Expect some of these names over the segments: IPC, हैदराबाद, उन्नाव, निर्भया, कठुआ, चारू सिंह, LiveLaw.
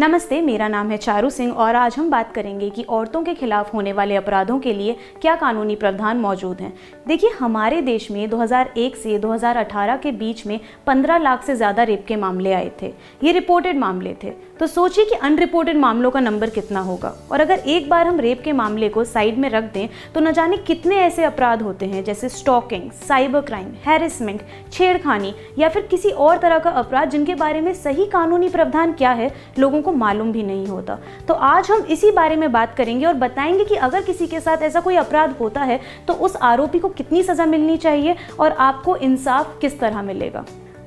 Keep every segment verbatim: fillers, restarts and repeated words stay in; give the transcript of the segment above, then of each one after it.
नमस्ते, मेरा नाम है चारू सिंह और आज हम बात करेंगे कि औरतों के खिलाफ होने वाले अपराधों के लिए क्या कानूनी प्रावधान मौजूद हैं। देखिए, हमारे देश में दो हज़ार एक से दो हज़ार अठारह के बीच में पंद्रह लाख से ज़्यादा रेप के मामले आए थे। ये रिपोर्टेड मामले थे, तो सोचिए कि अनरिपोर्टेड मामलों का नंबर कितना होगा। और अगर एक बार हम रेप के मामले को साइड में रख दें तो न जाने कितने ऐसे अपराध होते हैं जैसे स्टॉकिंग, साइबर क्राइम, हैरेसमेंट, छेड़खानी या फिर किसी और तरह का अपराध जिनके बारे में सही कानूनी प्रावधान क्या है लोगों को मालूम भी नहीं होता। तो आज हम इसी बारे में बात करेंगे और बताएंगे कि अगर किसी के साथ ऐसा कोई अपराध होता है तो उस आरोपी को कितनी सज़ा मिलनी चाहिए और आपको इंसाफ किस तरह मिलेगा।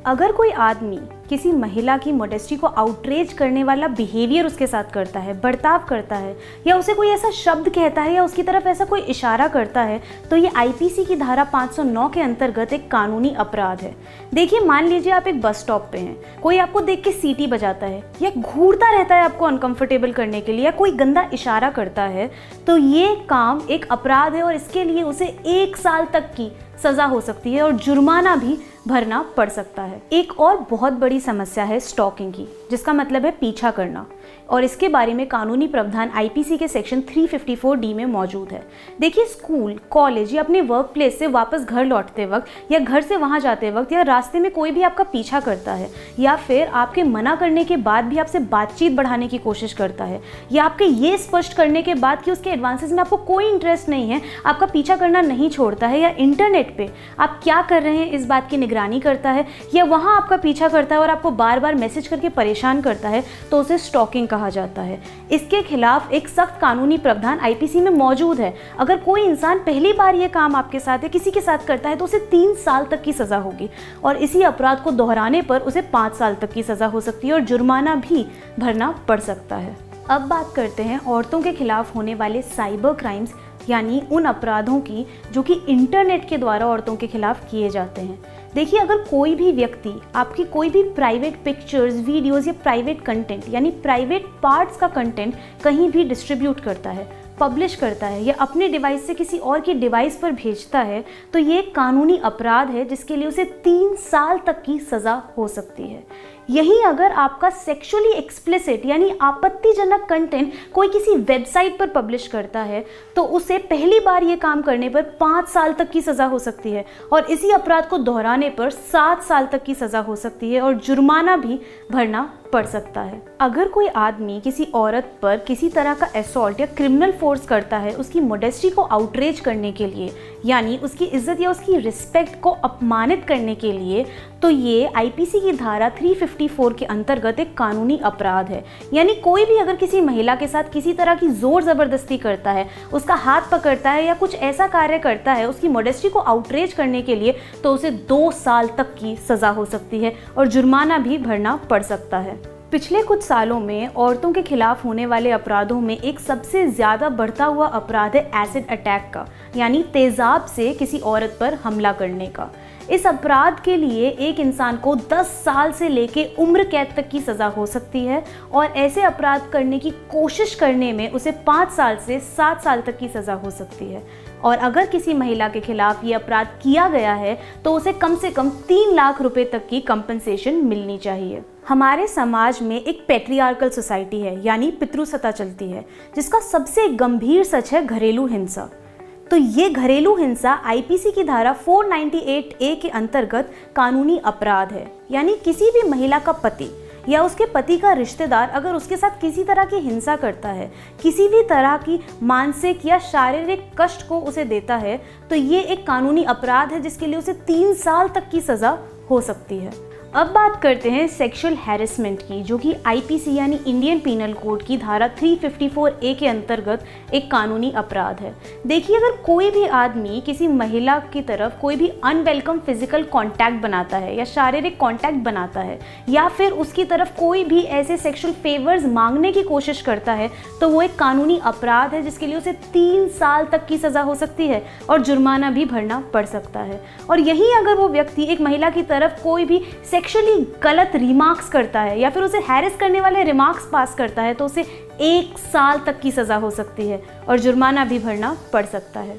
अगर कोई आदमी किसी महिला की मोडेस्टी को आउटरेज करने वाला बिहेवियर उसके साथ करता है, बर्ताव करता है या उसे कोई ऐसा शब्द कहता है या उसकी तरफ ऐसा कोई इशारा करता है तो ये आईपीसी की धारा पाँच सौ नौ के अंतर्गत एक कानूनी अपराध है। देखिए, मान लीजिए आप एक बस स्टॉप पे हैं, कोई आपको देख के सीटी बजाता है या घूरता रहता है आपको अनकम्फर्टेबल करने के लिए या कोई गंदा इशारा करता है तो ये काम एक अपराध है और इसके लिए उसे एक साल तक की सज़ा हो सकती है और जुर्माना भी भरना पड़ सकता है। एक और बहुत बड़ी समस्या है स्टॉकिंग की, जिसका मतलब है पीछा करना, और इसके बारे में कानूनी प्रावधान आईपीसी के सेक्शन तीन सौ चौवन डी में मौजूद है। देखिए, स्कूल, कॉलेज या अपने वर्क प्लेस से वापस घर लौटते वक्त या घर से वहाँ जाते वक्त या रास्ते में कोई भी आपका पीछा करता है या फिर आपके मना करने के बाद भी आपसे बातचीत बढ़ाने की कोशिश करता है या आपके ये स्पष्ट करने के बाद कि उसके एडवांसेस में आपको कोई इंटरेस्ट नहीं है, आपका पीछा करना नहीं छोड़ता है या इंटरनेट पर आप क्या कर रहे हैं इस बात की निगरानी करता है या वहाँ आपका पीछा करता है और आपको बार बार मैसेज करके परेशान करता है तो उसे स्टॉकिंग कहा जाता है। इसके खिलाफ एक सख्त कानूनी प्रावधान आईपीसी में मौजूद है। अगर कोई इंसान पहली बार ये काम आपके साथ या किसी के साथ करता है तो उसे तीन साल तक की सज़ा होगी और इसी अपराध को दोहराने पर उसे पाँच साल तक की सज़ा हो सकती है और जुर्माना भी भरना पड़ सकता है। अब बात करते हैं औरतों के खिलाफ होने वाले साइबर क्राइम्स, यानी उन अपराधों की जो कि इंटरनेट के द्वारा औरतों के खिलाफ किए जाते हैं। देखिए, अगर कोई भी व्यक्ति आपकी कोई भी प्राइवेट पिक्चर्स, वीडियोस या प्राइवेट कंटेंट यानी प्राइवेट पार्ट्स का कंटेंट कहीं भी डिस्ट्रीब्यूट करता है, पब्लिश करता है या अपने डिवाइस से किसी और के डिवाइस पर भेजता है तो ये एक कानूनी अपराध है जिसके लिए उसे तीन साल तक की सज़ा हो सकती है। यही अगर आपका सेक्सुअली एक्सप्लिसिट यानी आपत्तिजनक कंटेंट कोई किसी वेबसाइट पर पब्लिश करता है तो उसे पहली बार ये काम करने पर पाँच साल तक की सज़ा हो सकती है और इसी अपराध को दोहराने पर सात साल तक की सज़ा हो सकती है और जुर्माना भी भरना पड़ सकता है। अगर कोई आदमी किसी औरत पर किसी तरह का असॉल्ट या क्रिमिनल फोर्स करता है उसकी मोडेस्टी को आउटरेज करने के लिए, यानी उसकी इज्जत या उसकी रिस्पेक्ट को अपमानित करने के लिए, तो ये आईपीसी की धारा तीन सौ चौवन के अंतर्गत एक कानूनी अपराध है। यानी कोई भी अगर किसी महिला के साथ किसी तरह की जोर ज़बरदस्ती करता है, उसका हाथ पकड़ता है या कुछ ऐसा कार्य करता है उसकी मोडेस्टी को आउटरेज करने के लिए तो उसे दो साल तक की सज़ा हो सकती है और जुर्माना भी भरना पड़ सकता है। पिछले कुछ सालों में औरतों के खिलाफ होने वाले अपराधों में एक सबसे ज़्यादा बढ़ता हुआ अपराध है एसिड अटैक का, यानी तेज़ाब से किसी औरत पर हमला करने का। इस अपराध के लिए एक इंसान को दस साल से लेके उम्र कैद तक की सज़ा हो सकती है और ऐसे अपराध करने की कोशिश करने में उसे पाँच साल से सात साल तक की सज़ा हो सकती है। और अगर किसी महिला के खिलाफ ये अपराध किया गया है तो उसे कम से कम तीन लाख रुपए तक की कंपनसेशन मिलनी चाहिए। हमारे समाज में एक पैट्रियार्कल सोसाइटी है, यानी पितृसत्ता चलती है, जिसका सबसे गंभीर सच है घरेलू हिंसा। तो ये घरेलू हिंसा आईपीसी की धारा चार सौ अट्ठानवे ए के अंतर्गत कानूनी अपराध है। यानी किसी भी महिला का पति या उसके पति का रिश्तेदार अगर उसके साथ किसी तरह की हिंसा करता है, किसी भी तरह की मानसिक या शारीरिक कष्ट को उसे देता है तो ये एक कानूनी अपराध है जिसके लिए उसे तीन साल तक की सज़ा हो सकती है। अब बात करते हैं सेक्सुअल हैरेसमेंट की, जो कि आईपीसी यानी इंडियन पीनल कोड की धारा तीन सौ चौवन ए के अंतर्गत एक कानूनी अपराध है। देखिए, अगर कोई भी आदमी किसी महिला की तरफ कोई भी अनवेलकम फिजिकल कांटेक्ट बनाता है या शारीरिक कांटेक्ट बनाता है या फिर उसकी तरफ कोई भी ऐसे सेक्सुअल फेवर्स मांगने की कोशिश करता है तो वो एक कानूनी अपराध है जिसके लिए उसे तीन साल तक की सज़ा हो सकती है और जुर्माना भी भरना पड़ सकता है। और यहीं अगर वो व्यक्ति एक महिला की तरफ कोई भी एक्चुअली गलत रिमार्क्स करता है या फिर उसे हैरेस करने वाले रिमार्क्स पास करता है तो उसे एक साल तक की सज़ा हो सकती है और जुर्माना भी भरना पड़ सकता है।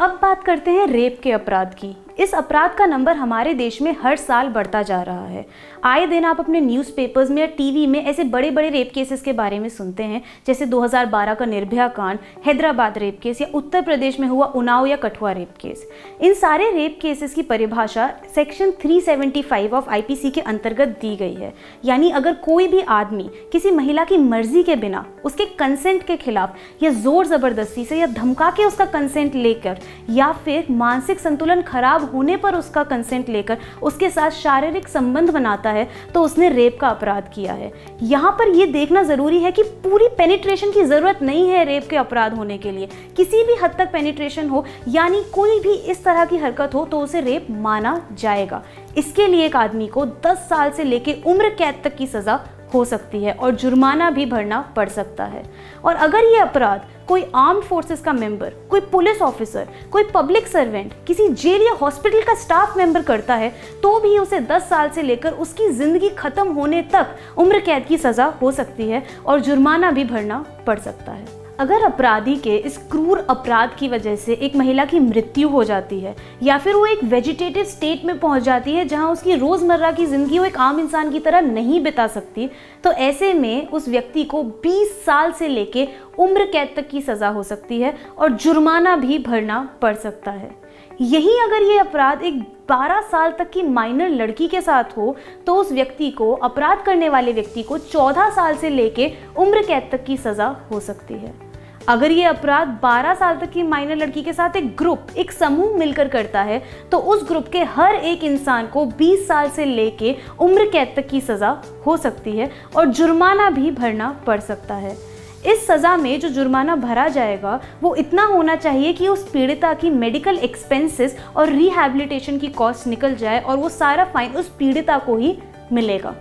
अब बात करते हैं रेप के अपराध की। इस अपराध का नंबर हमारे देश में हर साल बढ़ता जा रहा है। आए दिन आप अपने न्यूज़पेपर्स में या टीवी में ऐसे बड़े बड़े रेप केसेस के बारे में सुनते हैं, जैसे दो हज़ार बारह का निर्भया कांड, हैदराबाद रेप केस या उत्तर प्रदेश में हुआ उन्नाव या कठुआ रेप केस। इन सारे रेप केसेस की परिभाषा सेक्शन तीन सौ पचहत्तर ऑफ आई पी सी के अंतर्गत दी गई है, यानी अगर कोई भी आदमी किसी महिला की मर्जी के बिना, उसके कंसेंट के खिलाफ या जोर ज़बरदस्ती से या धमका के उसका कंसेंट लेकर या फिर मानसिक संतुलन खराब होने पर उसका कंसेंट लेकर उसके साथ शारीरिक संबंध बनाता है तो उसने रेप का अपराध किया है। यहाँ पर यह देखना जरूरी है कि पूरी पेनिट्रेशन की जरूरत नहीं है रेप के अपराध होने के लिए। किसी भी हद तक पेनिट्रेशन हो, यानी कोई भी इस तरह की हरकत हो, तो उसे रेप माना जाएगा। इसके लिए एक आदमी को दस साल से लेकर उम्र कैद तक की सजा हो सकती है और जुर्माना भी भरना पड़ सकता है। और अगर ये अपराध कोई आर्म्ड फोर्सेस का मेंबर, कोई पुलिस ऑफिसर, कोई पब्लिक सर्वेंट, किसी जेल या हॉस्पिटल का स्टाफ मेंबर करता है तो भी उसे दस साल से लेकर उसकी ज़िंदगी खत्म होने तक उम्र कैद की सज़ा हो सकती है और जुर्माना भी भरना पड़ सकता है। अगर अपराधी के इस क्रूर अपराध की वजह से एक महिला की मृत्यु हो जाती है या फिर वो एक वेजिटेटिव स्टेट में पहुंच जाती है जहां उसकी रोज़मर्रा की ज़िंदगी वो एक आम इंसान की तरह नहीं बिता सकती, तो ऐसे में उस व्यक्ति को बीस साल से लेके उम्र कैद तक की सज़ा हो सकती है और जुर्माना भी भरना पड़ सकता है। यही अगर ये अपराध एक बारह साल तक की माइनर लड़की के साथ हो तो उस व्यक्ति को, अपराध करने वाले व्यक्ति को चौदह साल से लेके उम्र कैद तक की सज़ा हो सकती है। अगर ये अपराध बारह साल तक की माइनर लड़की के साथ एक ग्रुप, एक समूह मिलकर करता है तो उस ग्रुप के हर एक इंसान को बीस साल से लेके उम्र कैद तक की सज़ा हो सकती है और जुर्माना भी भरना पड़ सकता है। इस सज़ा में जो जुर्माना भरा जाएगा वो इतना होना चाहिए कि उस पीड़िता की मेडिकल एक्सपेंसेस और रिहैबिलिटेशन की कॉस्ट निकल जाए और वो सारा फाइन उस पीड़िता को ही मिलेगा।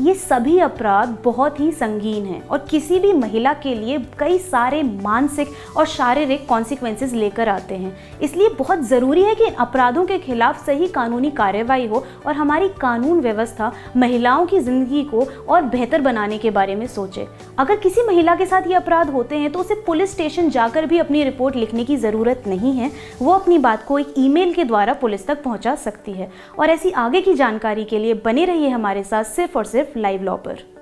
ये सभी अपराध बहुत ही संगीन हैं और किसी भी महिला के लिए कई सारे मानसिक और शारीरिक कॉन्सिक्वेंसेस लेकर आते हैं। इसलिए बहुत ज़रूरी है कि इन अपराधों के खिलाफ सही कानूनी कार्रवाई हो और हमारी कानून व्यवस्था महिलाओं की ज़िंदगी को और बेहतर बनाने के बारे में सोचे। अगर किसी महिला के साथ ये अपराध होते हैं तो उसे पुलिस स्टेशन जाकर भी अपनी रिपोर्ट लिखने की ज़रूरत नहीं है, वो अपनी बात को एक ईमेल के द्वारा पुलिस तक पहुँचा सकती है। और ऐसी आगे की जानकारी के लिए बने रहिए हमारे साथ सिर्फ और सिर्फ लाइव लॉ पर।